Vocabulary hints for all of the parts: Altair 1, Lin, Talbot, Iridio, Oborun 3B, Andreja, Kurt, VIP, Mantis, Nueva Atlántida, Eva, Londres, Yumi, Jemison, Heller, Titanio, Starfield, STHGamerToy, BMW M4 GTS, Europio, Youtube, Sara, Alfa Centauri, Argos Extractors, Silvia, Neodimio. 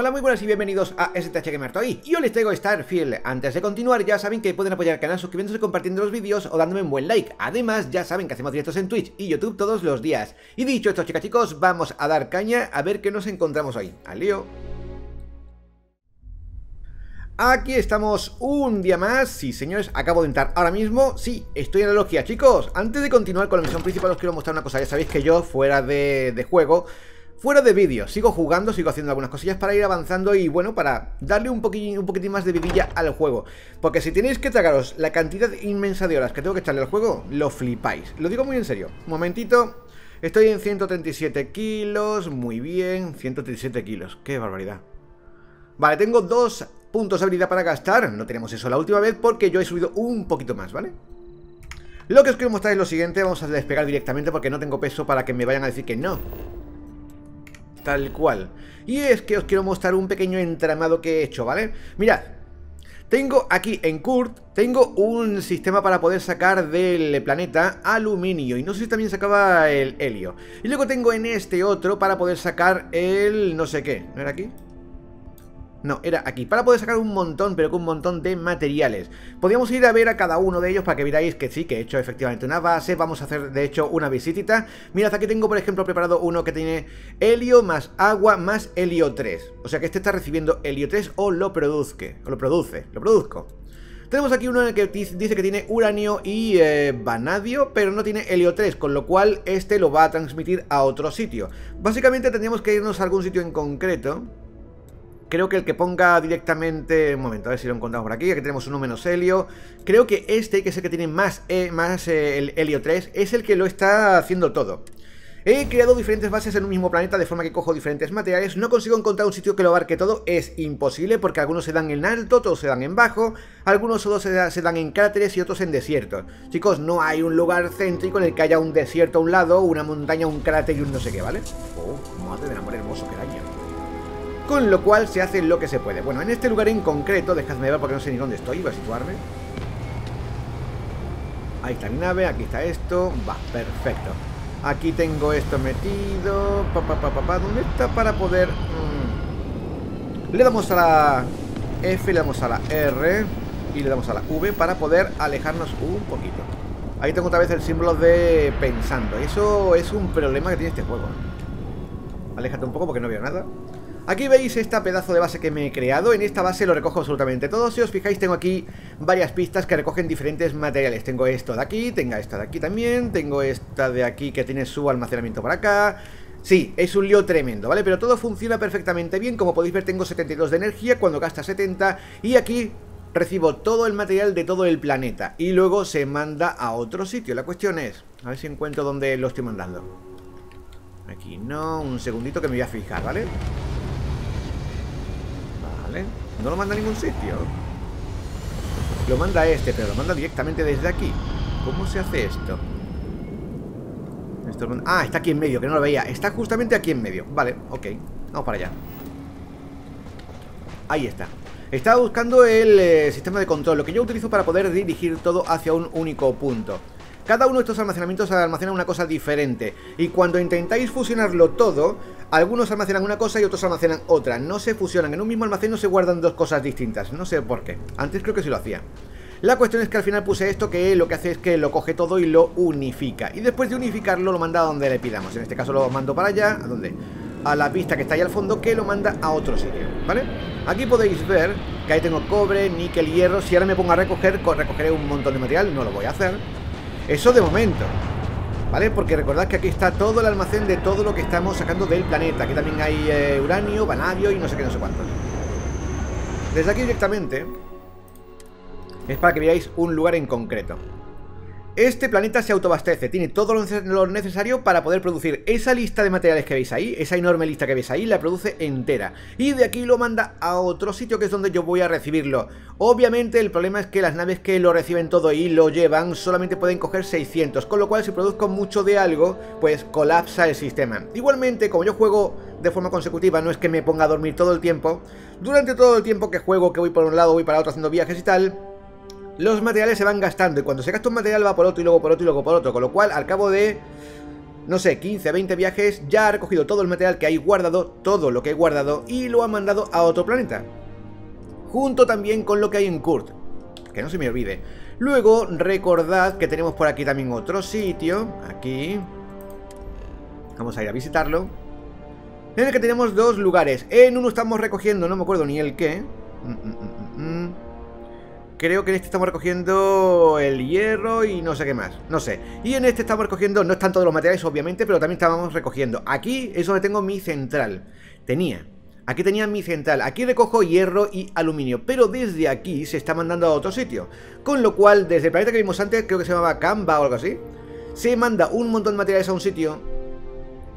Hola, muy buenas y bienvenidos a STHGamerToy. Y hoy les traigo Starfield. Antes de continuar, ya saben que pueden apoyar el canal suscribiéndose, compartiendo los vídeos o dándome un buen like. Además, ya saben que hacemos directos en Twitch y YouTube todos los días. Y dicho esto, chicas, chicos, vamos a dar caña a ver qué nos encontramos hoy. ¡Al lío! Aquí estamos un día más, sí señores, acabo de entrar ahora mismo, sí, estoy en la logia, chicos. Antes de continuar con la misión principal os quiero mostrar una cosa, ya sabéis que yo fuera de juego, fuera de vídeo, sigo jugando, sigo haciendo algunas cosillas para ir avanzando y bueno, para darle un poquitín más de vidilla al juego. Porque si tenéis que tragaros la cantidad inmensa de horas que tengo que echarle al juego, lo flipáis, lo digo muy en serio. Un momentito, estoy en 137 kilos, muy bien, 137 kilos, qué barbaridad. Vale, tengo dos puntos de habilidad para gastar. No tenemos eso la última vez porque yo he subido un poquito más, ¿vale? Lo que os quiero mostrar es lo siguiente. Vamos a despegar directamente porque no tengo peso para que me vayan a decir que no. Tal cual. Y es que os quiero mostrar un pequeño entramado que he hecho, ¿vale? Mirad. Tengo aquí en Kurt, tengo un sistema para poder sacar del planeta aluminio. Y no sé si también sacaba el helio. Y luego tengo en este otro para poder sacar el no sé qué. ¿No era aquí? No, era aquí, para poder sacar un montón, pero con un montón de materiales. Podríamos ir a ver a cada uno de ellos para que veáis que sí, que he hecho efectivamente una base. Vamos a hacer, de hecho, una visitita. Mirad, aquí tengo, por ejemplo, preparado uno que tiene helio más agua más helio 3. O sea que este está recibiendo helio 3 o lo produzca, o lo produzco. Tenemos aquí uno en el que dice que tiene uranio y vanadio, pero no tiene helio 3, con lo cual este lo va a transmitir a otro sitio. Básicamente tendríamos que irnos a algún sitio en concreto. Creo que el que ponga directamente... Un momento, a ver si lo encontramos por aquí. Aquí tenemos uno menos helio. Creo que este, que es el que tiene más el helio 3, es el que lo está haciendo todo. He creado diferentes bases en un mismo planeta, de forma que cojo diferentes materiales. No consigo encontrar un sitio que lo abarque todo. Es imposible, porque algunos se dan en alto, otros se dan en bajo. Algunos solo se dan en cráteres y otros en desiertos. Chicos, no hay un lugar céntrico en el que haya un desierto a un lado, una montaña, un cráter y un no sé qué, ¿vale? Oh, madre del amor hermoso, qué daño. Con lo cual se hace lo que se puede. Bueno, en este lugar en concreto, dejadme ver porque no sé ni dónde estoy, voy a situarme. Ahí está mi nave, aquí está esto. Va, perfecto. Aquí tengo esto metido. ¿Dónde está para poder...? Le damos a la F, le damos a la R y le damos a la V para poder alejarnos un poquito. Ahí tengo otra vez el símbolo de pensando. Eso es un problema que tiene este juego. Aléjate un poco porque no veo nada. Aquí veis esta pedazo de base que me he creado. En esta base lo recojo absolutamente todo. Si os fijáis, tengo aquí varias pistas que recogen diferentes materiales. Tengo esto de aquí, tengo esta de aquí también, tengo esta de aquí que tiene su almacenamiento para acá. Sí, es un lío tremendo, ¿vale? Pero todo funciona perfectamente bien. Como podéis ver, tengo 72 de energía cuando gasta 70. Y aquí recibo todo el material de todo el planeta. Y luego se manda a otro sitio. La cuestión es, a ver si encuentro dónde lo estoy mandando. Aquí no, un segundito que me voy a fijar, ¿vale? ¿Vale? No lo manda a ningún sitio. Lo manda este, pero lo manda directamente desde aquí. ¿Cómo se hace esto? Ah, está aquí en medio, que no lo veía. Está justamente aquí en medio. Vale, ok. Vamos para allá. Ahí está. Estaba buscando el sistema de control, lo que yo utilizo para poder dirigir todo hacia un único punto. Cada uno de estos almacenamientos almacena una cosa diferente. Y cuando intentáis fusionarlo todo, algunos almacenan una cosa y otros almacenan otra. No se fusionan. En un mismo almacén no se guardan dos cosas distintas. No sé por qué. Antes creo que sí lo hacía. La cuestión es que al final puse esto que lo que hace es que lo coge todo y lo unifica. Y después de unificarlo lo manda a donde le pidamos. En este caso lo mando para allá. ¿A dónde? A la pista que está ahí al fondo, que lo manda a otro sitio, ¿vale? Aquí podéis ver que ahí tengo cobre, níquel, hierro. Si ahora me pongo a recoger, recogeré un montón de material. No lo voy a hacer. Eso de momento, ¿vale? Porque recordad que aquí está todo el almacén de todo lo que estamos sacando del planeta. Aquí también hay uranio, vanadio y no sé qué, no sé cuántos. Desde aquí directamente es para que veáis un lugar en concreto. Este planeta se autoabastece, tiene todo lo necesario para poder producir esa lista de materiales que veis ahí, esa enorme lista que veis ahí, la produce entera. Y de aquí lo manda a otro sitio que es donde yo voy a recibirlo. Obviamente el problema es que las naves que lo reciben todo y lo llevan solamente pueden coger 600, con lo cual si produzco mucho de algo, pues colapsa el sistema. Igualmente, como yo juego de forma consecutiva, no es que me ponga a dormir todo el tiempo. Durante todo el tiempo que juego, que voy por un lado, voy para otro haciendo viajes y tal, los materiales se van gastando y cuando se gasta un material va por otro y luego por otro y luego por otro. Con lo cual, al cabo de no sé, 15, 20 viajes, ya ha recogido todo el material que hay guardado, todo lo que he guardado, y lo ha mandado a otro planeta. Junto también con lo que hay en Kurt, que no se me olvide. Luego, recordad que tenemos por aquí también otro sitio, aquí. Vamos a ir a visitarlo. En el que tenemos dos lugares. En uno estamos recogiendo, no me acuerdo ni el qué. Creo que en este estamos recogiendo el hierro y no sé qué más, no sé. Y en este estamos recogiendo, no están todos los materiales obviamente, pero también estábamos recogiendo. Aquí es donde tengo mi central. Aquí tenía mi central. Aquí recojo hierro y aluminio, pero desde aquí se está mandando a otro sitio. Con lo cual, desde el planeta que vimos antes, creo que se llamaba Camba o algo así, se manda un montón de materiales a un sitio.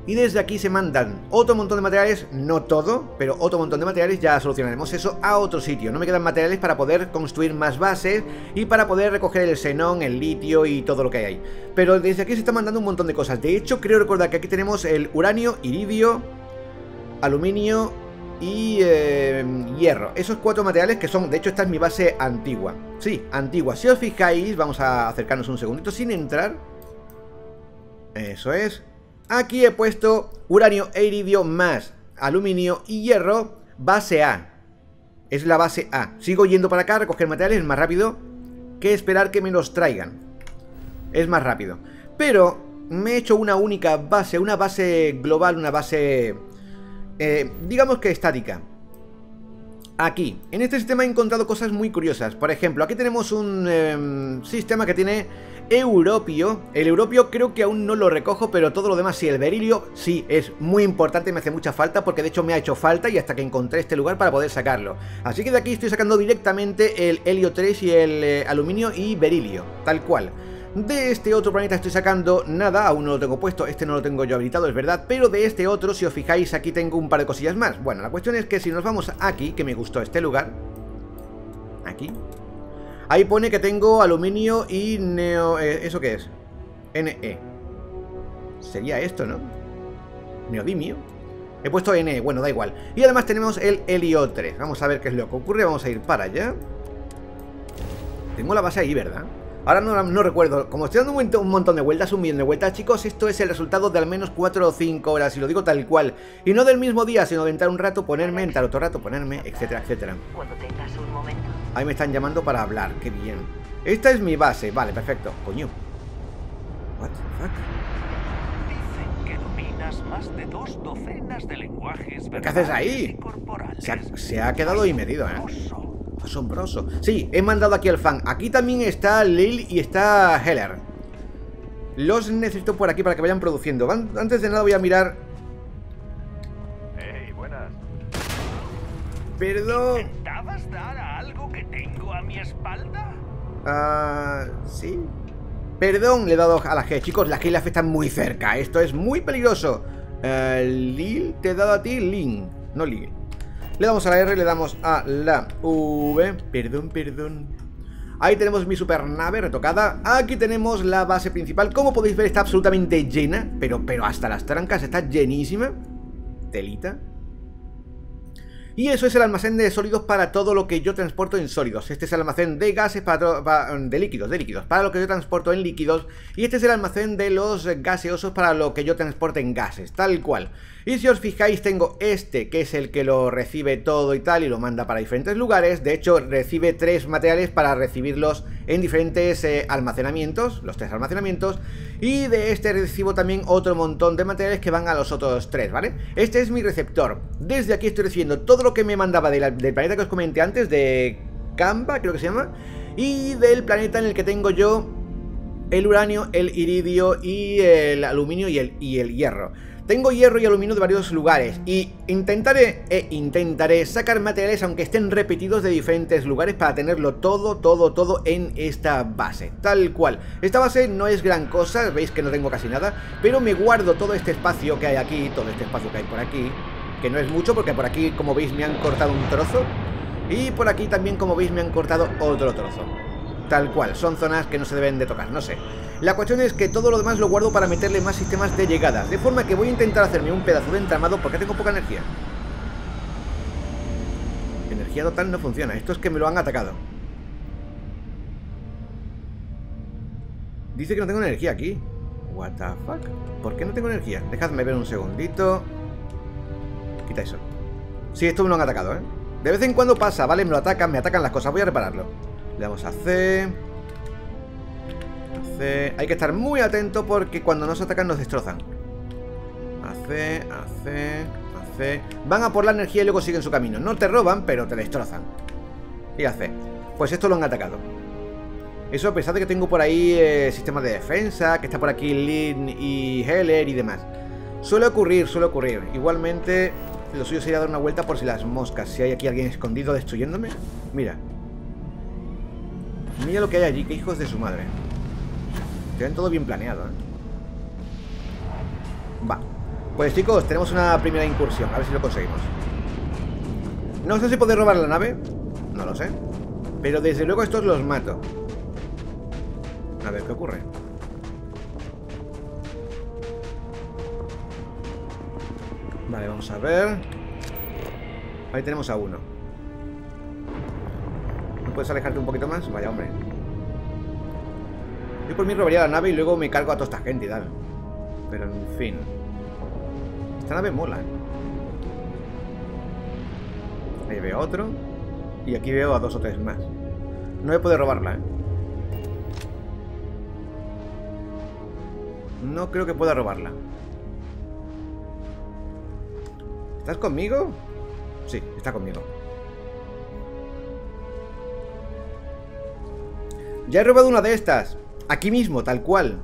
Y desde aquí se mandan otro montón de materiales, no todo, pero otro montón de materiales, ya solucionaremos eso, a otro sitio. No me quedan materiales para poder construir más bases y para poder recoger el xenón, el litio y todo lo que hay ahí. Pero desde aquí se está mandando un montón de cosas. De hecho, creo recordar que aquí tenemos el uranio, iridio, aluminio y hierro. Esos cuatro materiales que son, de hecho esta es mi base antigua. Sí, antigua, si os fijáis, vamos a acercarnos un segundito sin entrar. Eso es. Aquí he puesto uranio e iridio más aluminio y hierro, base A. Es la base A. Sigo yendo para acá a recoger materiales, es más rápido que esperar que me los traigan. Es más rápido. Pero me he hecho una única base, una base global, una base, digamos que estática. Aquí, en este sistema he encontrado cosas muy curiosas. Por ejemplo, aquí tenemos un sistema que tiene Europio. El Europio creo que aún no lo recojo, pero todo lo demás sí. El Berilio sí, es muy importante y me hace mucha falta, porque de hecho me ha hecho falta y hasta que encontré este lugar para poder sacarlo. Así que de aquí estoy sacando directamente el Helio 3 y el aluminio y Berilio, tal cual. De este otro planeta estoy sacando nada, aún no lo tengo puesto, este no lo tengo yo habilitado, es verdad. Pero de este otro, si os fijáis, aquí tengo un par de cosillas más. Bueno, la cuestión es que si nos vamos aquí, que me gustó este lugar, aquí, ahí pone que tengo aluminio y neo... ¿eso qué es? NE. Sería esto, ¿no? Neodimio. He puesto NE, bueno, da igual. Y además tenemos el Helio 3, vamos a ver qué es lo que ocurre, vamos a ir para allá. Tengo la base ahí, ¿verdad? Ahora no recuerdo, como estoy dando un montón de vueltas, un millón de vueltas, chicos, esto es el resultado de al menos 4 o 5 horas, y lo digo tal cual. Y no del mismo día, sino de entrar un rato, ponerme, entrar otro rato, ponerme, etcétera, etcétera. Ahí me están llamando para hablar, qué bien. Esta es mi base, vale, perfecto. Coño. What the fuck? Dicen que dominas más de 2 docenas de lenguajes. ¿Qué haces ahí? Se ha quedado ahí medido, ¿eh? Asombroso. Sí, he mandado aquí al fan. Aquí también está Lil y está Heller. Los necesito por aquí para que vayan produciendo. Antes de nada voy a mirar. Hey, buenas. Perdón. ¿Intentabas dar a algo que tengo a mi espalda? Sí. Perdón, le he dado a la G. Chicos, la G y la F están muy cerca. Esto es muy peligroso. Lil, te he dado a ti Lin. No Lil. Le damos a la R, le damos a la V. Perdón. Ahí tenemos mi supernave retocada. Aquí tenemos la base principal. Como podéis ver, está absolutamente llena. Pero hasta las trancas está llenísima. Telita. Y eso es el almacén de sólidos para todo lo que yo transporto en sólidos. Este es el almacén de gases de líquidos, para lo que yo transporto en líquidos. Y este es el almacén de los gaseosos para lo que yo transporto en gases, tal cual. Y si os fijáis, tengo este, que es el que lo recibe todo y tal, y lo manda para diferentes lugares. De hecho, recibe 3 materiales para recibirlos en diferentes almacenamientos, los 3 almacenamientos. Y de este recibo también otro montón de materiales que van a los otros 3, ¿vale? Este es mi receptor. Desde aquí estoy recibiendo todo lo que me mandaba del planeta que os comenté antes, de Camba, creo que se llama, y del planeta en el que tengo yo el uranio, el iridio y el aluminio y el hierro. Tengo hierro y aluminio de varios lugares y intentaré sacar materiales aunque estén repetidos de diferentes lugares para tenerlo todo en esta base, tal cual. Esta base no es gran cosa, veis que no tengo casi nada, pero me guardo todo este espacio que hay aquí, todo este espacio que hay por aquí, que no es mucho porque por aquí, como veis, me han cortado un trozo y por aquí también, como veis, me han cortado otro trozo. Tal cual, son zonas que no se deben de tocar, no sé. La cuestión es que todo lo demás lo guardo para meterle más sistemas de llegadas, de forma que voy a intentar hacerme un pedazo de entramado porque tengo poca energía. Energía total no funciona, esto es que me lo han atacado. Dice que no tengo energía aquí. What the fuck? ¿Por qué no tengo energía? Dejadme ver un segundito. Quita eso. Sí, esto me lo han atacado, ¿eh? De vez en cuando pasa, ¿vale? Me atacan las cosas. Voy a repararlo. Le damos a C. A C. Hay que estar muy atento porque cuando nos atacan nos destrozan. A C, a C, a C. Van a por la energía y luego siguen su camino. No te roban, pero te destrozan. Y a C. Pues esto lo han atacado. Eso a pesar de que tengo por ahí sistemas de defensa, que está por aquí Lin y Heller y demás. Suele ocurrir, suele ocurrir. Igualmente, lo suyo sería dar una vuelta por si las moscas. Si hay aquí alguien escondido destruyéndome. Mira. Mira lo que hay allí, que hijos de su madre. Tienen todo bien planeado, ¿eh? Va. Pues chicos, tenemos una primera incursión. A ver si lo conseguimos. No sé si podré robar la nave. No lo sé. Pero desde luego estos los mato. A ver, ¿qué ocurre? Vale, vamos a ver. Ahí tenemos a uno. ¿No puedes alejarte un poquito más? Vaya, hombre. Yo por mí robaría la nave y luego me cargo a toda esta gente y tal. Pero en fin. Esta nave mola. Ahí veo otro. Y aquí veo a dos o tres más. No voy a poder robarla, ¿eh? No creo que pueda robarla. ¿Estás conmigo? Sí, está conmigo. Ya he robado una de estas. Aquí mismo, tal cual.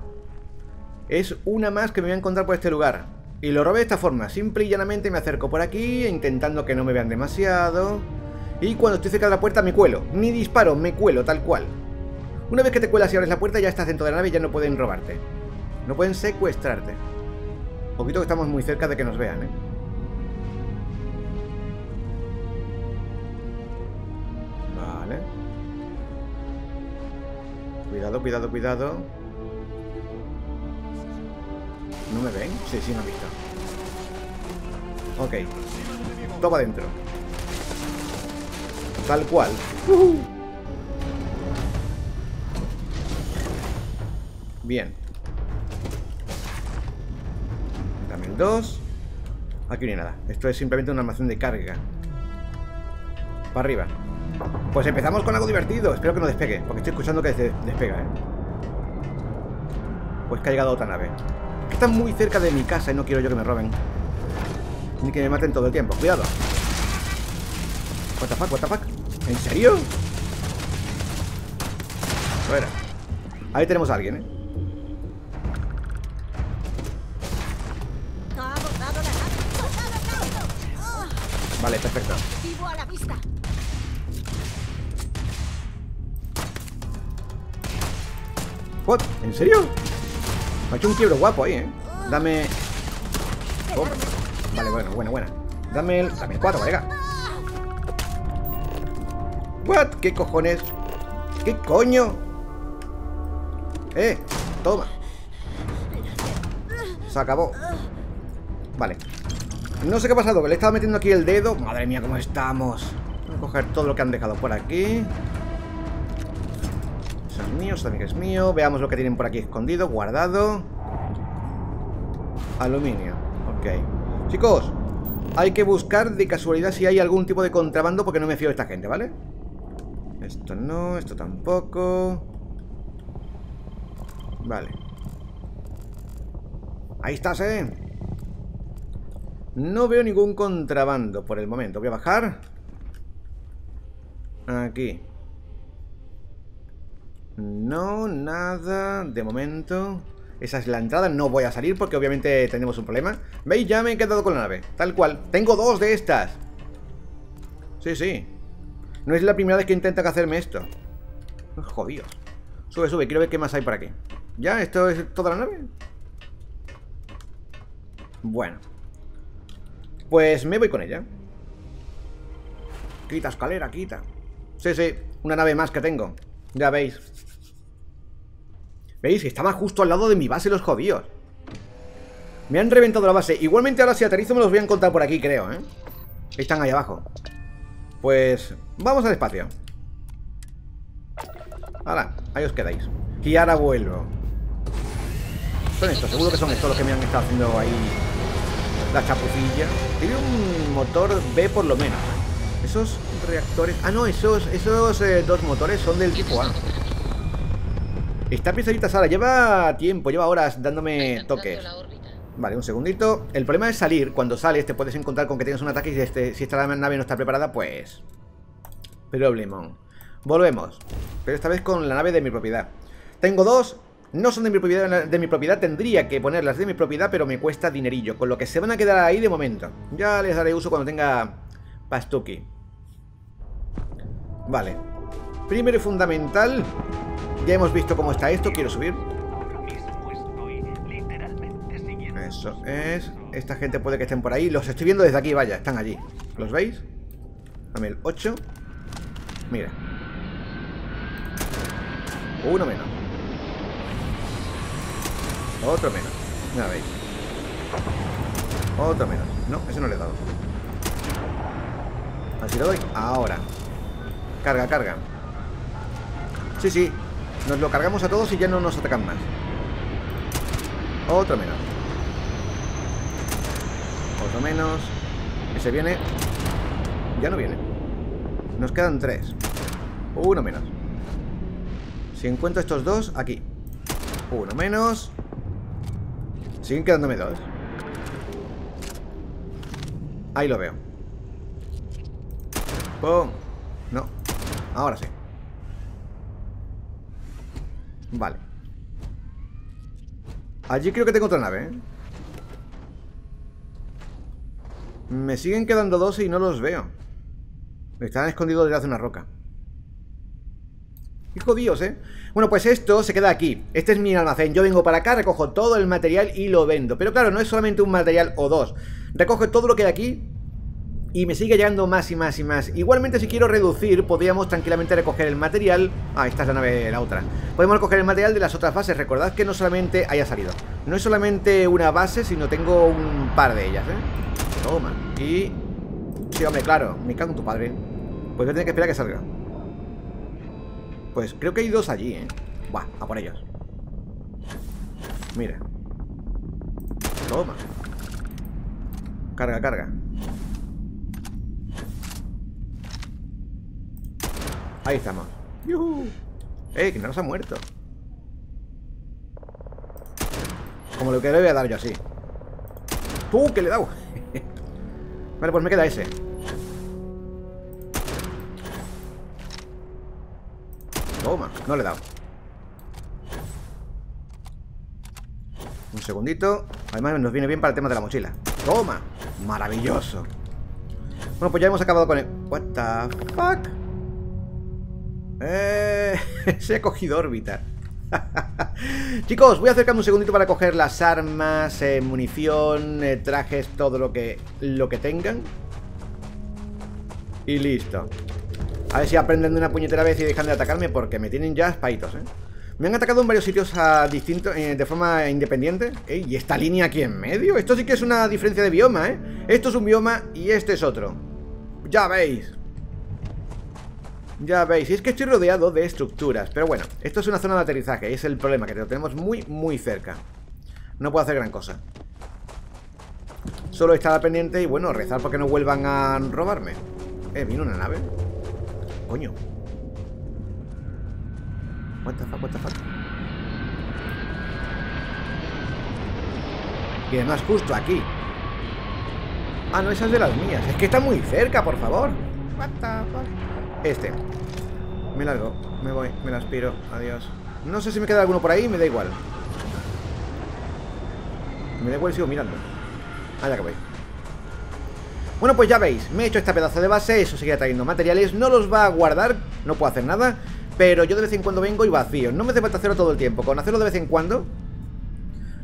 Es una más que me voy a encontrar por este lugar. Y lo robé de esta forma. Simple y llanamente me acerco por aquí, intentando que no me vean demasiado. Y cuando estoy cerca de la puerta me cuelo. Ni disparo, me cuelo, tal cual. Una vez que te cuelas y abres la puerta, ya estás dentro de la nave y ya no pueden robarte. No pueden secuestrarte. Poquito que estamos muy cerca de que nos vean, ¿eh? Vale. Cuidado, cuidado, cuidado. ¿No me ven? Sí, sí, me han visto. Ok. Toma dentro. Tal cual. Bien. También dos. Aquí no hay nada. Esto es simplemente un almacén de carga. Para arriba. Pues empezamos con algo divertido. Espero que no despegue, porque estoy escuchando que despega, ¿eh? Pues que ha llegado otra nave. Está muy cerca de mi casa y no quiero yo que me roben. Ni que me maten todo el tiempo. Cuidado. What the fuck, what the fuck. ¿En serio? Fuera. Ahí tenemos a alguien, ¿eh? Vale, perfecto. What? ¿En serio? Me ha hecho un quiebro guapo ahí, ¿eh? Dame... Oh. Vale, bueno, buena, buena. Dame el 4, colega. What? ¿Qué cojones? ¿Qué coño? Toma. Se acabó. Vale. No sé qué ha pasado, que le he estado metiendo aquí el dedo. Madre mía, cómo estamos. Voy a coger todo lo que han dejado por aquí. Eso es mío, eso también es mío. Veamos lo que tienen por aquí escondido, guardado. Aluminio, ok. Chicos, hay que buscar de casualidad si hay algún tipo de contrabando, porque no me fío de esta gente, ¿vale? Esto no, esto tampoco. Vale. Ahí estás, ¿eh? No veo ningún contrabando por el momento. Voy a bajar. Aquí. No, nada. De momento. Esa es la entrada. No voy a salir porque obviamente tenemos un problema. ¿Veis? Ya me he quedado con la nave. Tal cual. Tengo dos de estas. Sí, sí. No es la primera vez que intentan hacerme esto. Jodido. Sube, sube. Quiero ver qué más hay por aquí. ¿Ya? ¿Esto es toda la nave? Bueno. Pues me voy con ella. Quita escalera, quita. Sí, sí, una nave más que tengo. Ya veis. ¿Veis? Estaba justo al lado de mi base los jodidos. Me han reventado la base. Igualmente ahora si aterrizo me los voy a encontrar por aquí, creo, ¿eh? Están ahí abajo. Pues vamos al espacio. Ahora, ahí os quedáis. Y ahora vuelvo. Son estos, seguro que son estos los que me han estado haciendo ahí las chapucillas. Tiene un motor B por lo menos. Esos reactores... Ah, no, esos dos motores son del tipo A. Está piezadita Sara, lleva tiempo, lleva horas dándome toques. Vale, un segundito. El problema es salir. Cuando sales te puedes encontrar con que tienes un ataque y si esta nave no está preparada, pues... Problemón. Volvemos. Pero esta vez con la nave de mi propiedad. Tengo dos. No son de mi propiedad. Tendría que ponerlas de mi propiedad, pero me cuesta dinerillo. Con lo que se van a quedar ahí de momento. Ya les daré uso cuando tenga pastuki. Vale. Primero y fundamental. Ya hemos visto cómo está esto. Quiero subir. Eso es. Esta gente puede que estén por ahí. Los estoy viendo desde aquí, vaya. Están allí. ¿Los veis? Dame el 8. Mira. Uno menos. Otro menos. Ya veis. Otro menos. No, ese no le he dado. Así lo doy. Ahora. Carga, carga. Sí, sí. Nos lo cargamos a todos y ya no nos atacan más. Otro menos. Otro menos. Ese viene. Ya no viene. Nos quedan tres. Uno menos. Si encuentro estos dos, aquí. Uno menos. Siguen quedándome dos. Ahí lo veo. ¡Pum! No. Ahora sí. Vale. Allí creo que tengo otra nave, ¿eh? Me siguen quedando dos y no los veo. Están escondidos detrás de una roca. Hijo Dios, ¿eh? Bueno, pues esto se queda aquí. Este es mi almacén. Yo vengo para acá, recojo todo el material y lo vendo. Pero claro, no es solamente un material o dos. Recojo todo lo que hay aquí y me sigue llegando más y más y más. Igualmente, si quiero reducir, podríamos tranquilamente recoger el material. Ah, esta es la nave, la otra. Podemos recoger el material de las otras bases. Recordad que no solamente haya salido. No es solamente una base, sino tengo un par de ellas, ¿eh? Toma. Y... sí, hombre, claro. Me cago en tu padre. Pues voy a tener que esperar a que salga. Pues creo que hay dos allí, ¿eh? Buah, a por ellos. Mira. Toma. Carga, carga. Ahí estamos. ¡Yuhu! Que no nos ha muerto. Como lo que le voy a dar yo así. ¡Tú! ¡Que le he dado! Vale, pues me queda ese. Toma, no le he dado. Un segundito. Además nos viene bien para el tema de la mochila. ¡Toma! ¡Maravilloso! Bueno, pues ya hemos acabado con el... What the fuck? Se ha cogido órbita. Chicos, voy a acercarme un segundito para coger las armas, munición, trajes, todo lo que tengan. Y listo. A ver si aprenden de una puñetera vez y dejan de atacarme, porque me tienen ya espaitos, ¿eh? Me han atacado en varios sitios distintos, de forma independiente. Y esta línea aquí en medio. Esto sí que es una diferencia de bioma, ¿eh? Esto es un bioma y este es otro. Ya veis. Ya veis, y es que estoy rodeado de estructuras. Pero bueno, esto es una zona de aterrizaje. Es el problema, que lo tenemos muy, muy cerca. No puedo hacer gran cosa. Solo estar pendiente y bueno, rezar porque no vuelvan a robarme. Vino una nave. Coño. What the fuck, what the fuck. Y además justo aquí. Ah, no, esas de las mías. Es que está muy cerca, por favor. What the fuck. Este. Me largo, me voy, me la aspiro. Adiós. No sé si me queda alguno por ahí, me da igual. Me da igual y sigo mirando. Ah, ya que voy. Bueno, pues ya veis, me he hecho esta pedazo de base. Eso sigue trayendo materiales, no los va a guardar. No puedo hacer nada, pero yo de vez en cuando vengo y vacío, no me hace falta hacerlo todo el tiempo. Con hacerlo de vez en cuando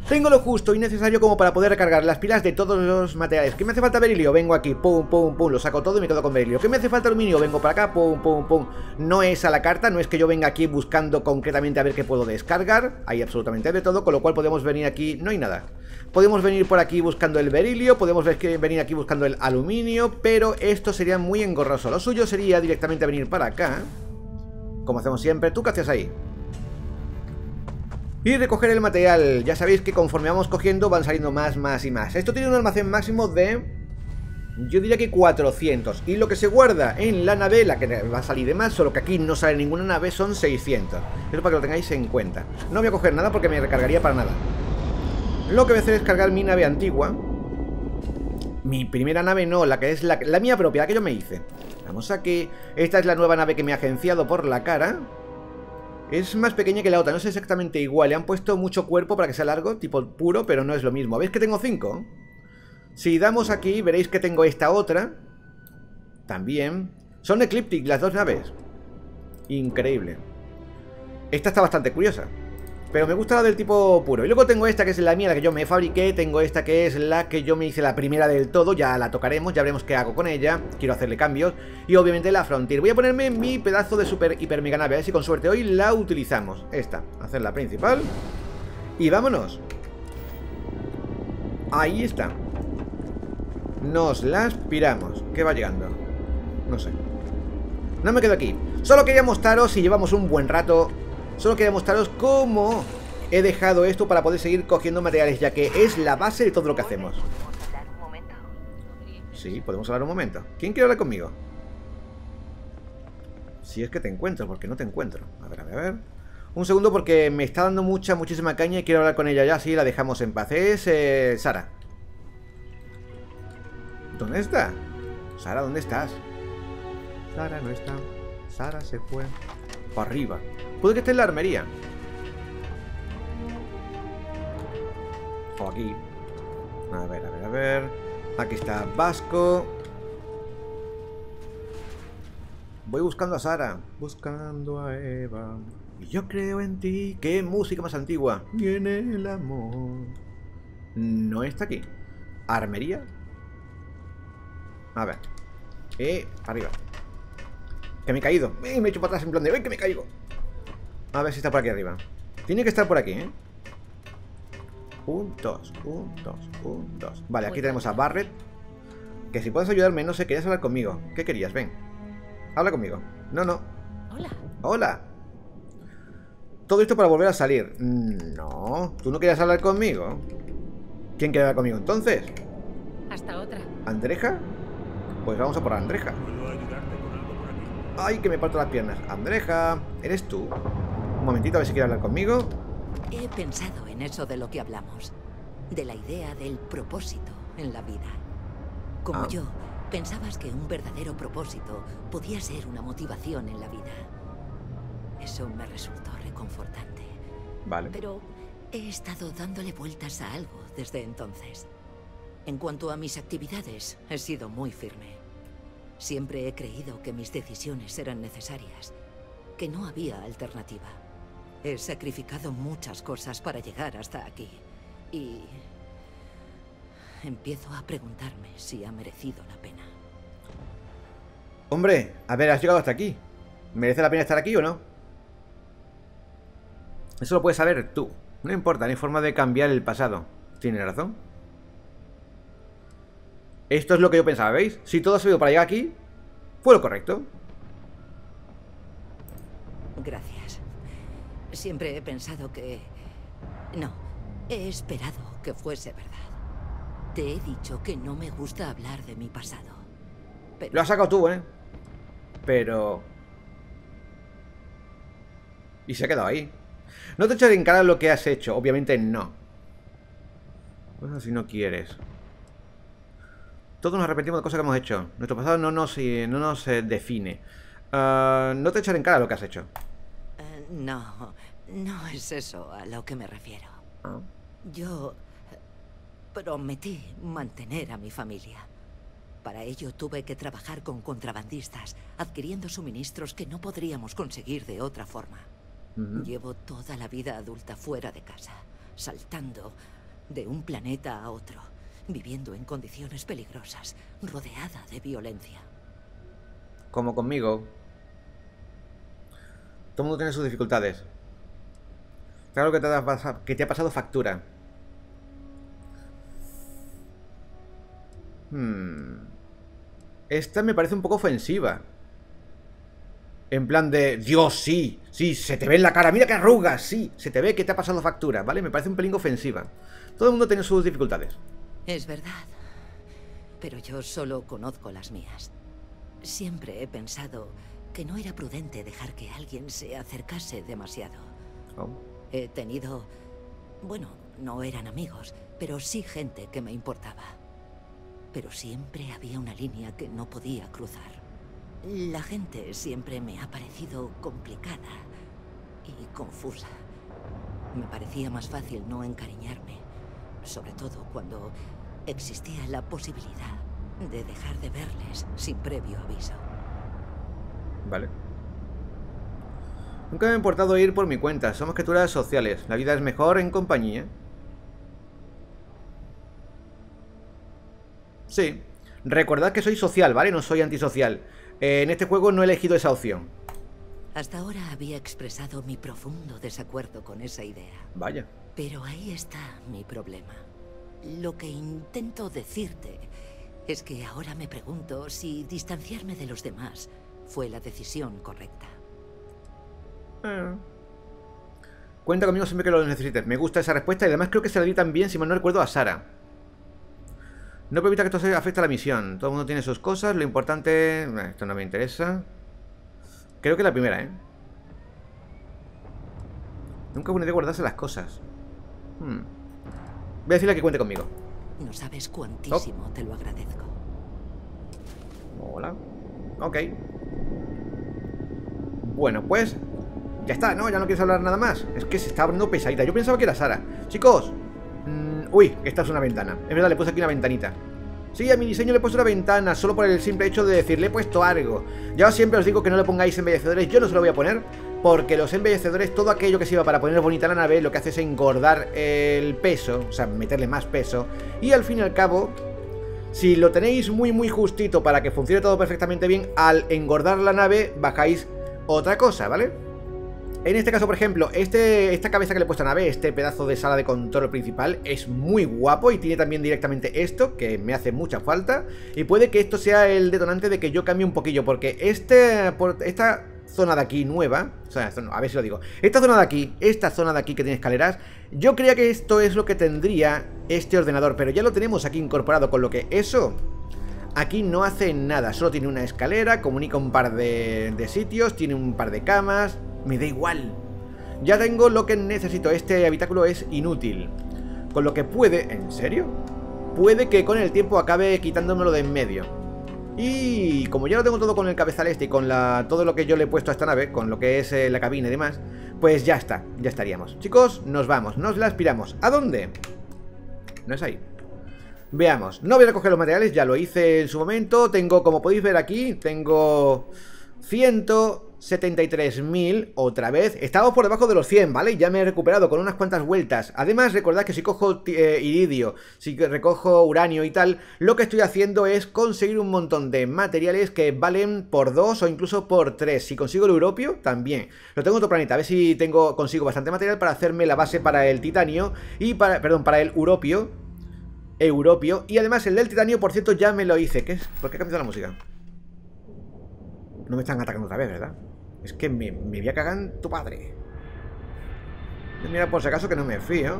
tengo lo justo y necesario como para poder recargar las pilas de todos los materiales. ¿Qué me hace falta berilio? Vengo aquí, pum, pum, pum. Lo saco todo y me quedo con berilio. ¿Qué me hace falta aluminio? Vengo para acá, pum, pum, pum. No es a la carta, no es que yo venga aquí buscando concretamente a ver qué puedo descargar. Hay absolutamente de todo, con lo cual podemos venir aquí. No hay nada. Podemos venir por aquí buscando el berilio, podemos venir aquí buscando el aluminio, pero esto sería muy engorroso. Lo suyo sería directamente venir para acá, como hacemos siempre. ¿Tú qué hacías ahí? y recoger el material. Ya sabéis que conforme vamos cogiendo van saliendo más y más. Esto tiene un almacén máximo de... yo diría que 400. Y lo que se guarda en la nave, la que va a salir de más, solo que aquí no sale ninguna nave, son 600. Eso para que lo tengáis en cuenta. No voy a coger nada porque me recargaría para nada. Lo que voy a hacer es cargar mi nave antigua. Mi primera nave no, la que es la mía propia, la que yo me hice. Vamos aquí. Esta es la nueva nave que me ha agenciado por la cara. Es más pequeña que la otra, no es exactamente igual. Le han puesto mucho cuerpo para que sea largo, tipo puro, pero no es lo mismo. ¿Veis que tengo 5? Si damos aquí, veréis que tengo esta otra. También. Son eclípticas las dos naves. Increíble. Esta está bastante curiosa, pero me gusta la del tipo puro. Y luego tengo esta que es la mía, la que yo me fabriqué. Tengo esta que es la que yo me hice la primera del todo. Ya la tocaremos, ya veremos qué hago con ella. Quiero hacerle cambios. Y obviamente la Frontier. Voy a ponerme mi pedazo de super hiper mega nave. A ver si con suerte hoy la utilizamos. Esta, hacerla principal. Y vámonos. Ahí está. Nos las piramos. ¿Qué va llegando? No sé. No me quedo aquí. Solo quería mostraros, si llevamos un buen rato, solo quería mostraros cómo he dejado esto para poder seguir cogiendo materiales, ya que es la base de todo lo que hacemos. Sí, podemos hablar un momento. ¿Quién quiere hablar conmigo? Si es que te encuentro, porque no te encuentro. A ver, a ver, a ver. Un segundo, porque me está dando muchísima caña y quiero hablar con ella ya, así la dejamos en paz. Es Sara. ¿Dónde está? Sara, ¿dónde estás? Sara no está. Sara se fue. Para arriba. Puede que esté en la armería. O aquí. A ver, a ver, a ver. Aquí está Vasco. Voy buscando a Sara. Buscando a Eva. Y yo creo en ti. ¡Qué música más antigua! Viene el amor. No está aquí. Armería. A ver. Arriba. Que me he caído. Me he hecho para atrás en plan de... ¡Ven que me caigo! A ver si está por aquí arriba. Tiene que estar por aquí, ¿eh? 1, 2, 1, 2, 1, 2. Vale, aquí tenemos a Barrett. Que si puedes ayudarme, no sé, querías hablar conmigo. ¿Qué querías? Ven. Habla conmigo. No, no. Hola. Hola. Todo esto para volver a salir. No. ¿Tú no querías hablar conmigo? ¿Quién quiere hablar conmigo entonces? Hasta otra. ¿Andreja? Pues vamos a por Andreja. Ay, que me parto las piernas. Andreja, ¿eres tú? Un momentito, a ver si quiere hablar conmigo. He pensado en eso de lo que hablamos. De la idea del propósito en la vida. Como yo, pensabas que un verdadero propósito podía ser una motivación en la vida. Eso me resultó reconfortante. Vale. Pero he estado dándole vueltas a algo desde entonces. En cuanto a mis actividades, he sido muy firme. Siempre he creído que mis decisiones eran necesarias, que no había alternativa. He sacrificado muchas cosas para llegar hasta aquí, y empiezo a preguntarme si ha merecido la pena. Hombre, a ver, has llegado hasta aquí. ¿Merece la pena estar aquí o no? Eso lo puedes saber tú. No importa, no hay forma de cambiar el pasado. Tienes razón. Esto es lo que yo pensaba, ¿veis? Si todo ha servido para llegar aquí, fue lo correcto. Gracias. Siempre he pensado que... no, he esperado que fuese verdad. Te he dicho que no me gusta hablar de mi pasado. Pero... lo has sacado tú, ¿eh? Pero... y se ha quedado ahí. No te echaré en cara lo que has hecho, obviamente no. Bueno, si no quieres... todos nos arrepentimos de cosas que hemos hecho. Nuestro pasado no nos define. No te echaré en cara lo que has hecho. No es eso a lo que me refiero. Yo prometí mantener a mi familia. Para ello tuve que trabajar con contrabandistas, adquiriendo suministros que no podríamos conseguir de otra forma. Llevo toda la vida adulta fuera de casa, saltando de un planeta a otro, viviendo en condiciones peligrosas, rodeada de violencia. Como conmigo. Todo el mundo tiene sus dificultades. Claro que te ha pasado factura. Esta me parece un poco ofensiva. en plan de, Dios, sí, sí, se te ve en la cara, mira que arrugas, sí, se te ve que te ha pasado factura, ¿vale? Me parece un pelín ofensiva. Todo el mundo tiene sus dificultades. Es verdad, pero yo solo conozco las mías. Siempre he pensado que no era prudente dejar que alguien se acercase demasiado. Oh. He tenido, bueno, no eran amigos, pero sí gente que me importaba. Pero siempre había una línea que no podía cruzar. La gente siempre me ha parecido complicada y confusa. Me parecía más fácil no encariñarme, sobre todo cuando existía la posibilidad de dejar de verles sin previo aviso. Vale. Nunca me ha importado ir por mi cuenta. Somos criaturas sociales. La vida es mejor en compañía. Sí. Recordad que soy social, ¿vale? No soy antisocial. En este juego no he elegido esa opción. Hasta ahora había expresado mi profundo desacuerdo con esa idea. Vaya. Pero ahí está mi problema. Lo que intento decirte es que ahora me pregunto si distanciarme de los demás fue la decisión correcta. Cuenta conmigo siempre que lo necesites. Me gusta esa respuesta y además creo que se la di también, si mal no recuerdo, a Sara. No permita que esto se afecte a la misión. Todo el mundo tiene sus cosas. Lo importante... Esto no me interesa. Creo que la primera, ¿eh? Nunca es buena idea guardarse las cosas. Voy a decirle que cuente conmigo. No sabes cuantísimo te lo agradezco. Hola. Ok. Bueno, pues... Ya está, ¿no? Ya no quieres hablar nada más. Es que se está abriendo pesadita. Yo pensaba que era Sara. Chicos. Uy, esta es una ventana. Es verdad, le puse aquí una ventanita. Sí, a mi diseño le he puesto una ventana, solo por el simple hecho de decir, le he puesto algo. Yo siempre os digo que no le pongáis embellecedores. Yo no se lo voy a poner, porque los embellecedores, todo aquello que sirva para poner bonita la nave, lo que hace es engordar el peso, o sea, meterle más peso. Y al fin y al cabo, si lo tenéis muy muy justito para que funcione todo perfectamente bien, al engordar la nave bajáis otra cosa, ¿vale? En este caso, por ejemplo, esta cabeza que le he puesto a la nave, este pedazo de sala de control principal, es muy guapo y tiene también directamente esto, que me hace mucha falta. Y puede que esto sea el detonante de que yo cambie un poquillo, porque esta zona de aquí nueva, o sea, a ver si lo digo, esta zona de aquí que tiene escaleras, yo creía que esto es lo que tendría este ordenador, pero ya lo tenemos aquí incorporado, con lo que eso... Aquí no hace nada, solo tiene una escalera, comunica un par de sitios, tiene un par de camas... Me da igual. Ya tengo lo que necesito. Este habitáculo es inútil. Con lo que puede... ¿En serio? Puede que con el tiempo acabe quitándomelo de en medio. Y como ya lo tengo todo con el cabezal este y con todo lo que yo le he puesto a esta nave, con lo que es la cabina y demás, pues ya está. Ya estaríamos. Chicos, nos vamos. Nos la aspiramos. ¿A dónde? No es ahí. Veamos. No voy a recoger los materiales. Ya lo hice en su momento. Tengo, como podéis ver aquí, tengo... 173.000, otra vez. Estamos por debajo de los 100, ¿vale? Ya me he recuperado con unas cuantas vueltas. Además, recordad que si cojo iridio, si recojo uranio y tal, lo que estoy haciendo es conseguir un montón de materiales que valen por 2 o incluso por 3. Si consigo el europio, también. Lo tengo en otro planeta, a ver si consigo bastante material para hacerme la base para el titanio y para... Perdón, para el europio. Y además el del titanio, por cierto, ya me lo hice. ¿Qué es? ¿Por qué ha cambiado la música? No me están atacando otra vez, ¿verdad? Es que me voy a cagar en tu padre. Mira, por si acaso que no me fío.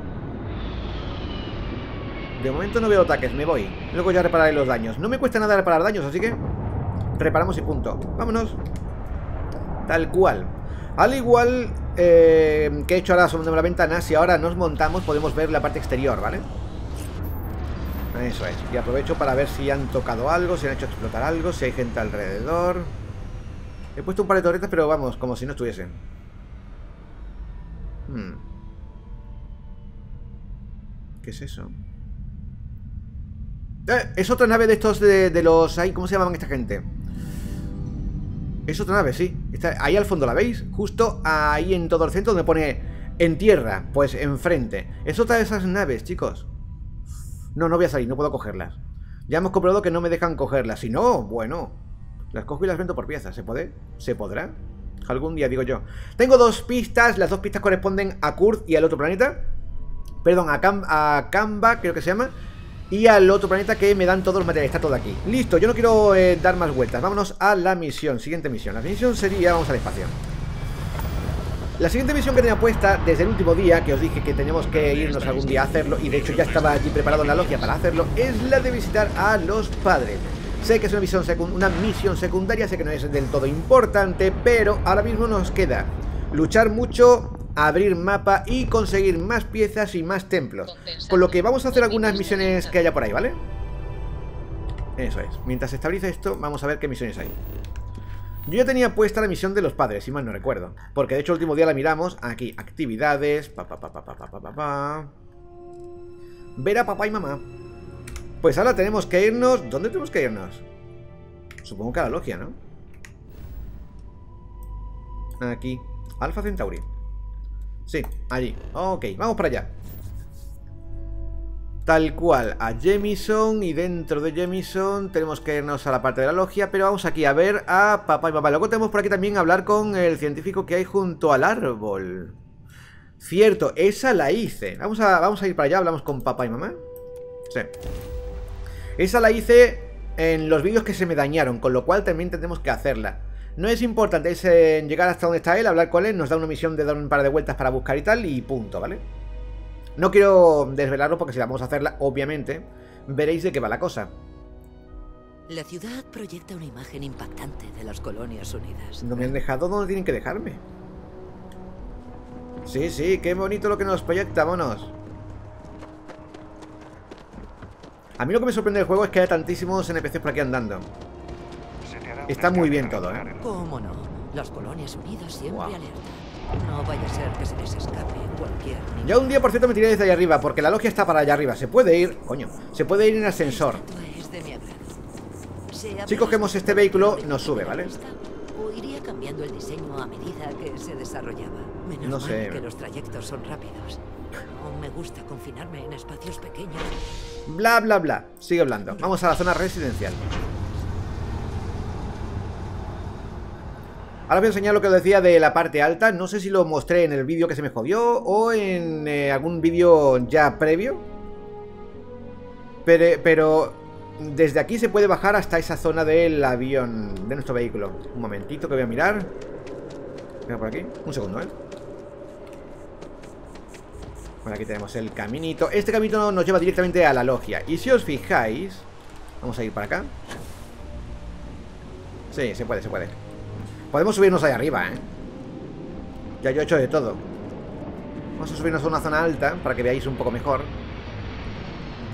De momento no veo ataques, me voy. Luego ya repararé los daños. No me cuesta nada reparar daños, así que... Reparamos y punto. Vámonos. Tal cual. Al igual que he hecho ahora sobre la ventana, si ahora nos montamos podemos ver la parte exterior, ¿vale? Eso es. Y aprovecho para ver si han tocado algo, si han hecho explotar algo, si hay gente alrededor... He puesto un par de torretas, pero vamos, como si no estuviesen. ¿Qué es eso? Es otra nave de estos de los... ¿Cómo se llamaban esta gente? Es otra nave, sí. Está ahí al fondo, ¿la veis? Justo ahí en todo el centro donde pone... En tierra, pues enfrente. Es otra de esas naves, chicos. No, no voy a salir, no puedo cogerlas. Ya hemos comprobado que no me dejan cogerlas. Si no, bueno... Las cojo y las vendo por piezas, ¿se puede? ¿Se podrá? Algún día, digo yo. Tengo dos pistas, las dos pistas corresponden a Kurt y al otro planeta. Perdón, a Camba, creo que se llama. y al otro planeta que me dan todos los materiales. Está todo aquí. Listo, yo no quiero dar más vueltas. Vámonos a la misión, siguiente misión. La misión sería, vamos al espacio. La siguiente misión que tenía puesta desde el último día, que os dije que teníamos que irnos algún día a hacerlo, y de hecho ya estaba allí preparado en la logia para hacerlo, es la de visitar a los padres. Sé que es una misión secundaria, sé que no es del todo importante, pero ahora mismo nos queda luchar mucho, abrir mapa y conseguir más piezas y más templos. Con lo que vamos a hacer algunas misiones que haya por ahí, ¿vale? Eso es. Mientras se estabiliza esto, vamos a ver qué misiones hay. Yo ya tenía puesta la misión de los padres, si mal no recuerdo, porque de hecho el último día la miramos. Aquí, actividades, ver a papá y mamá. Pues ahora tenemos que irnos. ¿Dónde tenemos que irnos? Supongo que a la logia, ¿no? Aquí, Alfa Centauri. Sí, allí. Ok, vamos para allá. Tal cual, a Jemison, y dentro de Jemison tenemos que irnos a la parte de la logia, pero vamos aquí a ver a papá y mamá. Luego tenemos por aquí también a hablar con el científico que hay junto al árbol. Cierto, esa la hice. Vamos a ir para allá, hablamos con papá y mamá. Sí. Esa la hice en los vídeos que se me dañaron, con lo cual también tenemos que hacerla. No es importante, es llegar hasta donde está él, hablar con él, nos da una misión de dar un par de vueltas para buscar y tal, y punto, ¿vale? No quiero desvelarlo porque si la vamos a hacerla, obviamente, veréis de qué va la cosa. La ciudad proyecta una imagen impactante de las colonias unidas. No me han dejado donde tienen que dejarme. Sí, sí, qué bonito lo que nos proyecta, monos. A mí lo que me sorprende del juego es que haya tantísimos NPCs por aquí andando. Está muy bien todo, ¿eh? ¿Cómo no? Las colonias unidas siempre alerta. No vaya a ser que se les escape cualquier... Ya un día, por cierto, me tiré desde allá arriba, porque la logia está para allá arriba. Se puede ir... Coño, se puede ir en ascensor. Si cogemos este vehículo, nos sube, ¿vale? Iría cambiando el diseño a medida que se desarrollaba. Menos mal que los trayectos son rápidos. No me gusta confinarme en espacios pequeños. Bla, bla, bla. Sigue hablando. Vamos a la zona residencial. Ahora voy a enseñar lo que os decía de la parte alta. No sé si lo mostré en el vídeo que se me jodió o en algún vídeo ya previo, pero desde aquí se puede bajar hasta esa zona del avión, de nuestro vehículo. Un momentito que voy a mirar. Mira por aquí, un segundo, ¿eh? Bueno, aquí tenemos el caminito. Este caminito nos lleva directamente a la logia. Y si os fijáis, vamos a ir para acá. Sí, se puede, se puede. Podemos subirnos ahí arriba, ¿eh? Ya yo he hecho de todo. Vamos a subirnos a una zona alta para que veáis un poco mejor.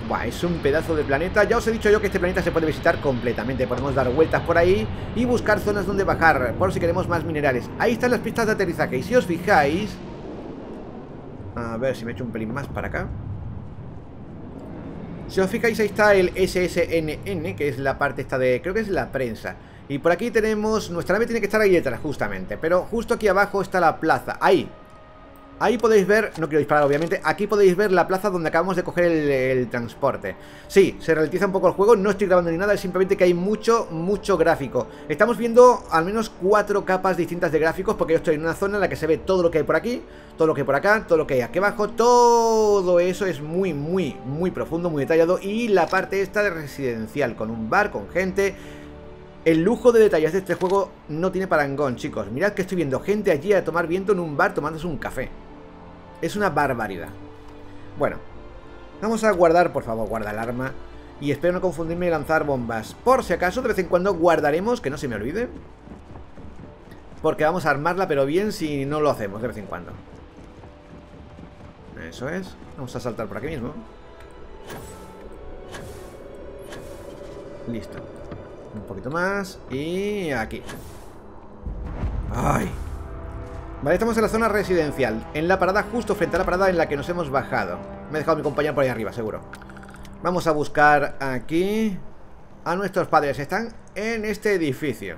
Buah, es un pedazo de planeta. Ya os he dicho yo que este planeta se puede visitar completamente. Podemos dar vueltas por ahí y buscar zonas donde bajar, por si queremos más minerales. Ahí están las pistas de aterrizaje. Y si os fijáis... A ver si me echo un pelín más para acá. Si os fijáis, ahí está el SSNN, que es la parte esta de... Creo que es la prensa. Y por aquí tenemos... Nuestra nave tiene que estar ahí detrás, justamente. Pero justo aquí abajo está la plaza. Ahí. Ahí podéis ver... No quiero disparar, obviamente. Aquí podéis ver la plaza donde acabamos de coger el transporte. Sí, se ralentiza un poco el juego. No estoy grabando ni nada. Es simplemente que hay mucho, mucho gráfico. Estamos viendo al menos 4 capas distintas de gráficos. Porque yo estoy en una zona en la que se ve todo lo que hay por aquí. Todo lo que hay por acá. Todo lo que hay aquí abajo. Todo eso es muy, muy, muy profundo. Muy detallado. Y la parte esta de residencial. Con un bar, con gente... El lujo de detalles de este juego no tiene parangón, chicos. Mirad que estoy viendo gente allí a tomar viento en un bar tomándose un café. Es una barbaridad. Bueno, vamos a guardar, por favor, guarda el arma. Y espero no confundirme y lanzar bombas. Por si acaso, de vez en cuando guardaremos, que no se me olvide. Porque vamos a armarla, pero bien si no lo hacemos de vez en cuando. Eso es. Vamos a saltar por aquí mismo. Listo. Un poquito más. Y aquí. ¡Ay! Vale, estamos en la zona residencial. En la parada, justo frente a la parada en la que nos hemos bajado. Me he dejado a mi compañero por ahí arriba, seguro. Vamos a buscar aquí a nuestros padres. Están en este edificio.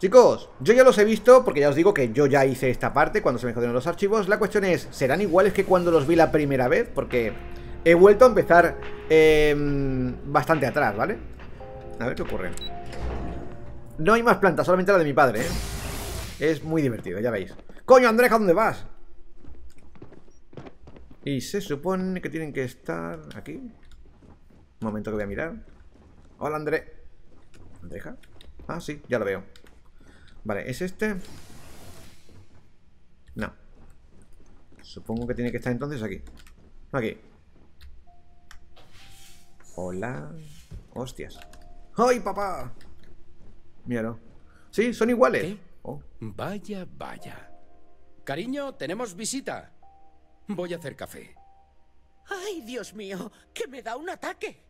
Chicos, yo ya los he visto, porque ya os digo que yo ya hice esta parte cuando se me jodieron los archivos. La cuestión es, ¿serán iguales que cuando los vi la primera vez? Porque... he vuelto a empezar bastante atrás, ¿vale? A ver qué ocurre. No hay más plantas, solamente la de mi padre, ¿eh? Es muy divertido, ya veis. ¡Coño, Andreja, ¿dónde vas? Y se supone que tienen que estar aquí. Un momento que voy a mirar. Hola, ¿Andreja? Ah, sí, ya lo veo. Vale, ¿es este? No. Supongo que tiene que estar entonces aquí. Aquí. Hola. Hostias. ¡Ay, papá! Míralo. Sí, son iguales. Oh. Vaya, vaya. Cariño, tenemos visita. Voy a hacer café. ¡Ay, Dios mío! ¡Que me da un ataque!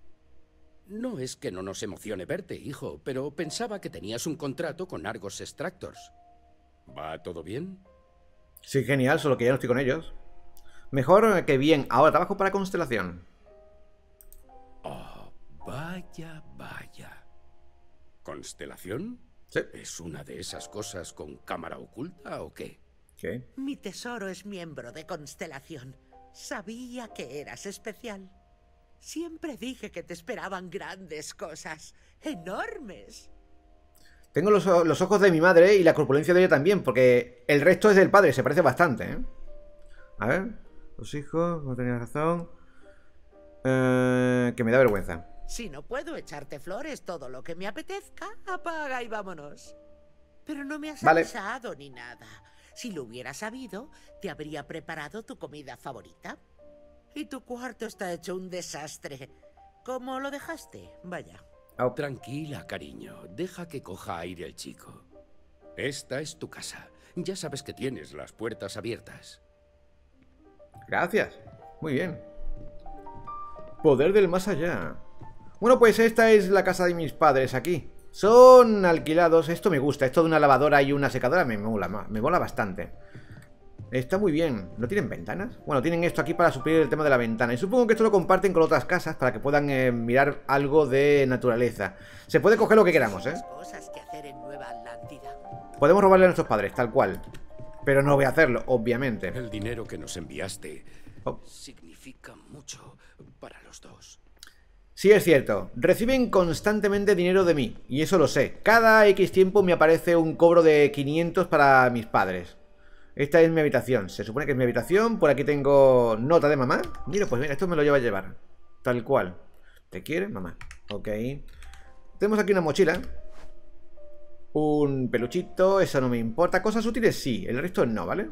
No es que no nos emocione verte, hijo, pero pensaba que tenías un contrato con Argos Extractors. ¿Va todo bien? Sí, genial, solo que ya no estoy con ellos. Mejor que bien. Ahora trabajo para Constelación. Oh, vaya, vaya. ¿Constelación? Sí. ¿Es una de esas cosas con cámara oculta o qué? ¿Qué? Mi tesoro es miembro de Constelación. Sabía que eras especial. Siempre dije que te esperaban grandes cosas. ¡Enormes! Tengo los ojos de mi madre y la corpulencia de ella también, porque el resto es del padre, se parece bastante, ¿eh? A ver, los hijos, no tenías razón. Que me da vergüenza. Si no puedo echarte flores todo lo que me apetezca, apaga y vámonos. Pero no me has avisado ni nada. Si lo hubiera sabido, te habría preparado tu comida favorita. Y tu cuarto está hecho un desastre. ¿Cómo lo dejaste? Vaya. Oh. Tranquila, cariño. Deja que coja aire el chico. Esta es tu casa. Ya sabes que tienes las puertas abiertas. Gracias. Muy bien. Poder del más allá. Bueno, pues esta es la casa de mis padres aquí. Son alquilados. Esto me gusta. Esto de una lavadora y una secadora me mola bastante. Está muy bien. ¿No tienen ventanas? Bueno, tienen esto aquí para suplir el tema de la ventana. Y supongo que esto lo comparten con otras casas para que puedan mirar algo de naturaleza. Se puede coger lo que queramos, ¿eh? Cosas que hacer en Nueva Atlántida. Podemos robarle a nuestros padres, tal cual. Pero no voy a hacerlo, obviamente. El dinero que nos enviaste significa mucho para los dos. Sí, es cierto. Reciben constantemente dinero de mí. Y eso lo sé. Cada X tiempo me aparece un cobro de 500 para mis padres. Esta es mi habitación, se supone que es mi habitación. Por aquí tengo nota de mamá. Mira, pues mira, esto me lo lleva a llevar. Tal cual. ¿Te quiere, mamá? Ok. Tenemos aquí una mochila. Un peluchito, eso no me importa. Cosas útiles sí, el resto no, ¿vale?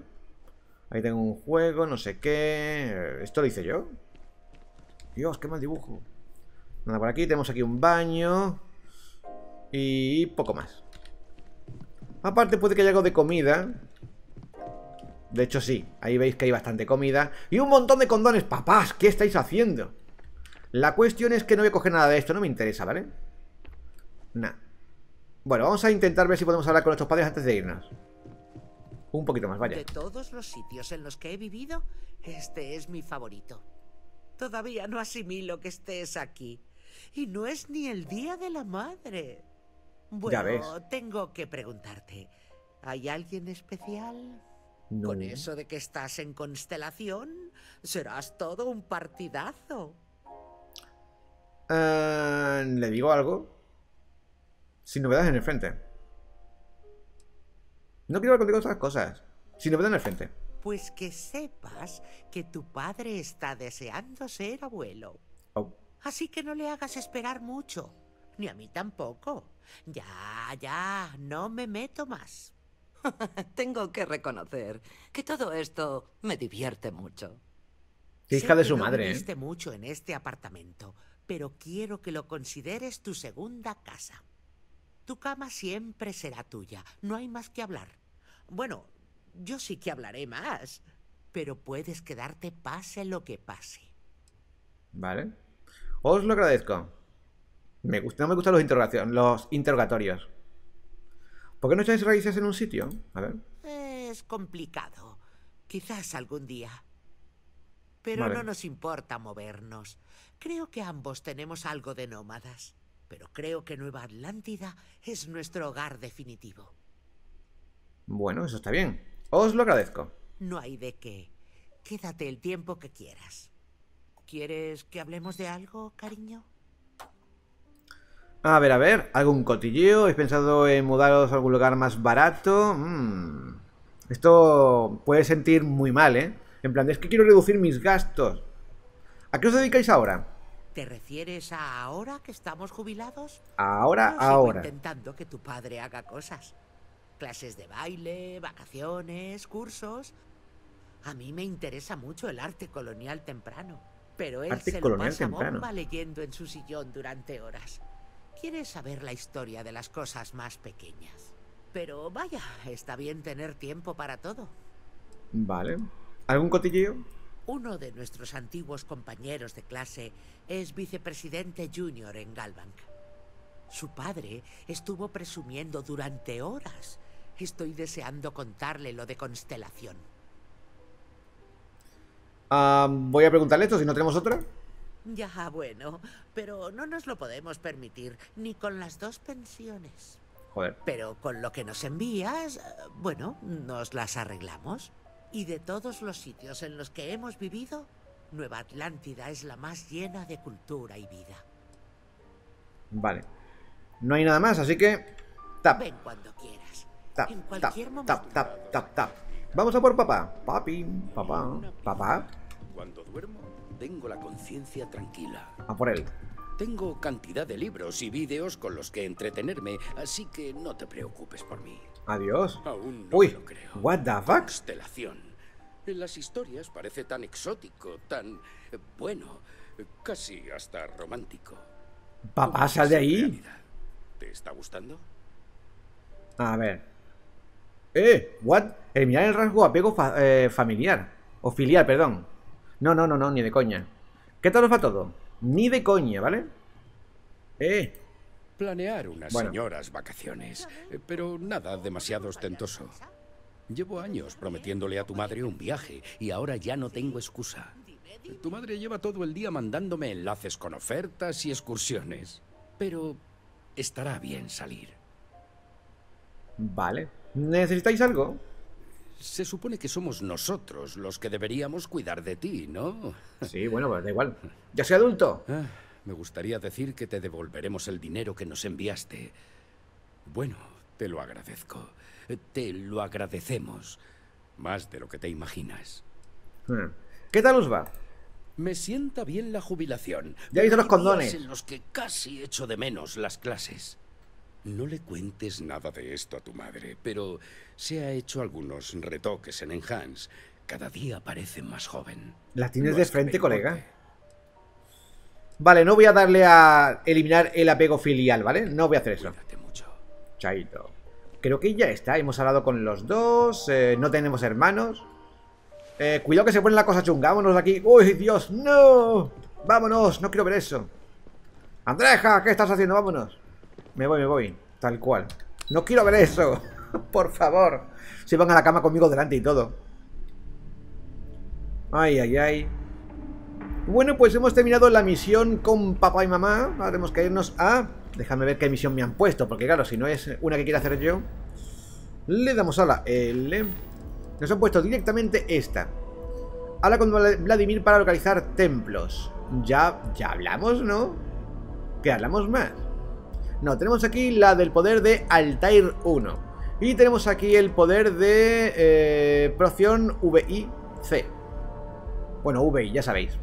Ahí tengo un juego, no sé qué. ¿Esto lo hice yo? Dios, qué mal dibujo. Nada, por aquí tenemos aquí un baño. Y poco más. Aparte puede que haya algo de comida. De hecho sí, ahí veis que hay bastante comida. Y un montón de condones, papás. ¿Qué estáis haciendo? La cuestión es que no voy a coger nada de esto, no me interesa, ¿vale? Nah. Bueno, vamos a intentar ver si podemos hablar con nuestros padres antes de irnos. Un poquito más, vaya. De todos los sitios en los que he vivido, este es mi favorito. Todavía no asimilo que estés aquí. Y no es ni el día de la madre. Bueno, ya ves. Tengo que preguntarte, ¿hay alguien especial? No. Con eso de que estás en Constelación, serás todo un partidazo. ¿Le digo algo? Sin novedades en el frente. No quiero hablar contigo de otras cosas. Sin novedades en el frente. Pues que sepas que tu padre está deseando ser abuelo. Oh. Así que no le hagas esperar mucho. Ni a mí tampoco. Ya, no me meto más. Tengo que reconocer que todo esto me divierte mucho. Hija de su madre. Me divierte mucho en este apartamento, pero quiero que lo consideres tu segunda casa. Tu cama siempre será tuya, no hay más que hablar. Bueno, yo sí que hablaré más, pero puedes quedarte pase lo que pase. Vale. Os lo agradezco. No me gustan los interrogatorios. ¿Por qué no echáis raíces en un sitio? A ver. Es complicado. Quizás algún día. Pero vale, no nos importa movernos. Creo que ambos tenemos algo de nómadas. Pero creo que Nueva Atlántida es nuestro hogar definitivo. Bueno, eso está bien. Os lo agradezco. No hay de qué. Quédate el tiempo que quieras. ¿Quieres que hablemos de algo, cariño? A ver, algún cotilleo. ¿He pensado en mudaros a algún lugar más barato? Esto puede sentir muy mal, ¿eh? En plan, es que quiero reducir mis gastos. ¿A qué os dedicáis ahora? ¿Te refieres a ahora que estamos jubilados? Ahora, yo ahora. Sigo intentando que tu padre haga cosas. Clases de baile, vacaciones, cursos. A mí me interesa mucho el arte colonial temprano. Pero él se lo pasa bomba leyendo en su sillón durante horas. Quiere saber la historia de las cosas más pequeñas. Pero vaya, está bien tener tiempo para todo. Vale. ¿Algún cotilleo? Uno de nuestros antiguos compañeros de clase es vicepresidente junior en Galbank. Su padre estuvo presumiendo durante horas. Estoy deseando contarle lo de Constelación. Voy a preguntarle esto, si no tenemos otra. Ya, bueno, pero no nos lo podemos permitir, ni con las dos pensiones. Joder. Pero con lo que nos envías, bueno, nos las arreglamos. Y de todos los sitios en los que hemos vivido, Nueva Atlántida es la más llena de cultura y vida. Vale. No hay nada más, así que... Tap. Ven cuando quieras. Tap, en cualquier tap, momento. Tap, tap, tap, tap. Vamos a por papá. Papi, papá, papá. Cuando duermo, tengo la conciencia tranquila. A por él. Tengo cantidad de libros y vídeos con los que entretenerme, así que no te preocupes por mí. Adiós. Aún no lo creo. What the fuck? Constelación. En las historias parece tan exótico, tan... bueno, casi hasta romántico. Papá, sal de ahí. Realidad. ¿Te está gustando? A ver. What? Eliminar el rasgo apego familiar. O filial, perdón. No, no, no, no, ni de coña. ¿Qué tal os va todo? Ni de coña, ¿vale? Planear unas señoras vacaciones, pero nada demasiado ostentoso. Llevo años prometiéndole a tu madre un viaje y ahora ya no tengo excusa. Tu madre lleva todo el día mandándome enlaces con ofertas y excursiones, pero estará bien salir. Vale. ¿Necesitáis algo? Se supone que somos nosotros los que deberíamos cuidar de ti, ¿no? Sí, bueno, pues da igual. ¡Ya soy adulto! Ah, me gustaría decir que te devolveremos el dinero que nos enviaste. Bueno, te lo agradezco. Te lo agradecemos. Más de lo que te imaginas. ¿Qué tal os va? Me sienta bien la jubilación. Ya he visto los condones. En los que casi echo de menos las clases. No le cuentes nada de esto a tu madre, pero se ha hecho algunos retoques en Enhance. Cada día parece más joven. La tienes de frente, colega. Vale, no voy a darle a eliminar el apego filial, ¿vale? No voy a hacer eso. Cuídate mucho. Chaito. Creo que ya está. Hemos hablado con los dos. No tenemos hermanos. Cuidado que se pone la cosa chunga. Vámonos de aquí. ¡Uy, Dios! ¡No! ¡Vámonos! No quiero ver eso. ¡Andreja! ¿Qué estás haciendo? ¡Vámonos! Me voy, tal cual. No quiero ver eso, por favor. Se van a la cama conmigo delante y todo. Ay, ay, ay. Bueno, pues hemos terminado la misión con papá y mamá. Ahora tenemos que irnos a... Déjame ver qué misión me han puesto, porque claro, si no es una que quiera hacer yo. Le damos a la L. Nos han puesto directamente esta. Habla con Vladimir para localizar templos. Ya hablamos, ¿no? ¿Qué hablamos más? No, tenemos aquí la del poder de Altair 1. Y tenemos aquí el poder de Procyon VI-C. Bueno, VI, ya sabéis.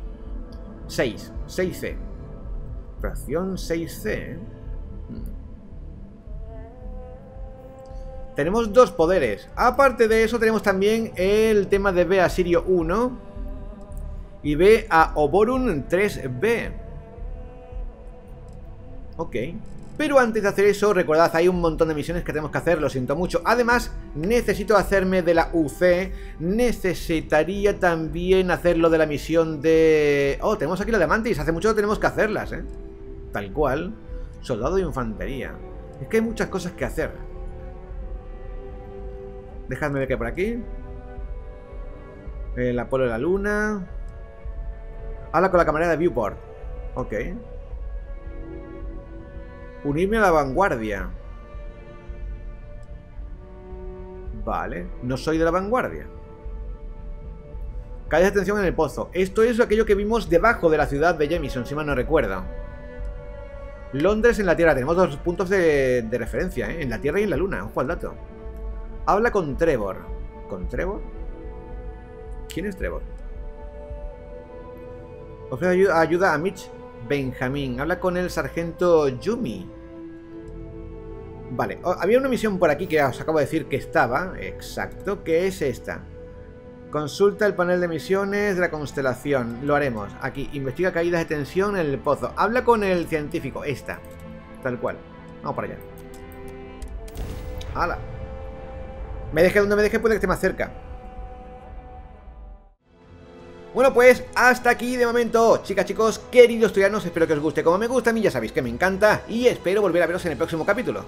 6, 6C. Procyon 6C. Tenemos dos poderes. Aparte de eso tenemos también el tema de B a Sirio 1 y B a Oborun 3B. Ok. Pero antes de hacer eso, recordad, hay un montón de misiones que tenemos que hacer, lo siento mucho. Además, necesito hacerme de la UC. Necesitaría también hacer lo de la misión de... Oh, tenemos aquí la de Mantis, hace mucho que tenemos que hacerlas, ¿eh? Tal cual. Soldado de infantería. Es que hay muchas cosas que hacer. Dejadme ver que por aquí. El Apolo de la Luna. Habla con la camarera de Viewport. Ok. Unirme a la vanguardia. Vale, no soy de la vanguardia. Cállate atención en el pozo. Esto es aquello que vimos debajo de la ciudad de Jemison, si mal no recuerdo. Londres en la Tierra. Tenemos dos puntos de referencia, ¿eh? En la Tierra y en la Luna. Ojo al dato. Habla con Trevor. ¿Con Trevor? ¿Quién es Trevor? Ofrece ayuda a Mitch Benjamin. Habla con el sargento Yumi. Vale, había una misión por aquí que os acabo de decir que estaba. Exacto, que es esta. Consulta el panel de misiones de la constelación. Lo haremos. Aquí, investiga caídas de tensión en el pozo. Habla con el científico. Esta. Tal cual. Vamos para allá. ¡Hala! Me deje donde me deje, puede que esté más cerca. Bueno, pues hasta aquí de momento, chicas, chicos, queridos estudiantes, espero que os guste como me gusta a mí, ya sabéis que me encanta y espero volver a veros en el próximo capítulo.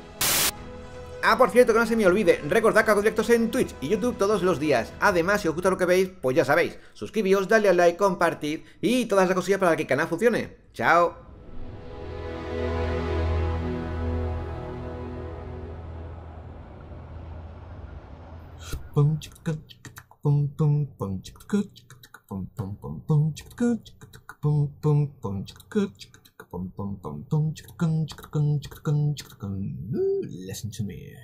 Ah, por cierto, que no se me olvide, recordad que hago directos en Twitch y YouTube todos los días. Además, si os gusta lo que veis, pues ya sabéis, suscribíos, dadle al like, compartid y todas las cosillas para que el canal funcione. ¡Chao! Listen to me.